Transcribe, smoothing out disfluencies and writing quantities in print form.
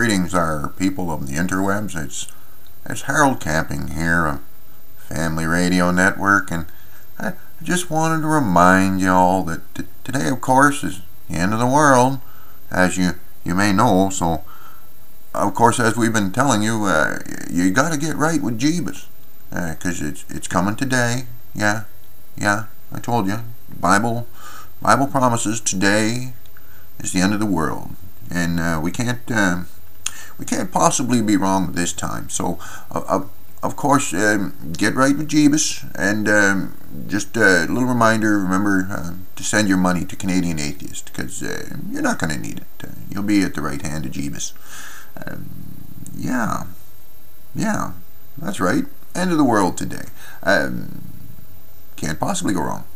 Greetings, our people of the interwebs. It's Harold Camping here on Family Radio Network, and I just wanted to remind you all that today, of course, is the end of the world, as you may know. So, of course, as we've been telling you, you got to get right with Jeebus, because it's coming today. Yeah, I told you. Bible promises today is the end of the world. And we can't possibly be wrong this time. So, of course, get right with Jeebus. And just a little reminder, remember to send your money to Canadian Atheist, because you're not going to need it. You'll be at the right hand of Jeebus. Yeah, that's right. End of the world today. Can't possibly go wrong.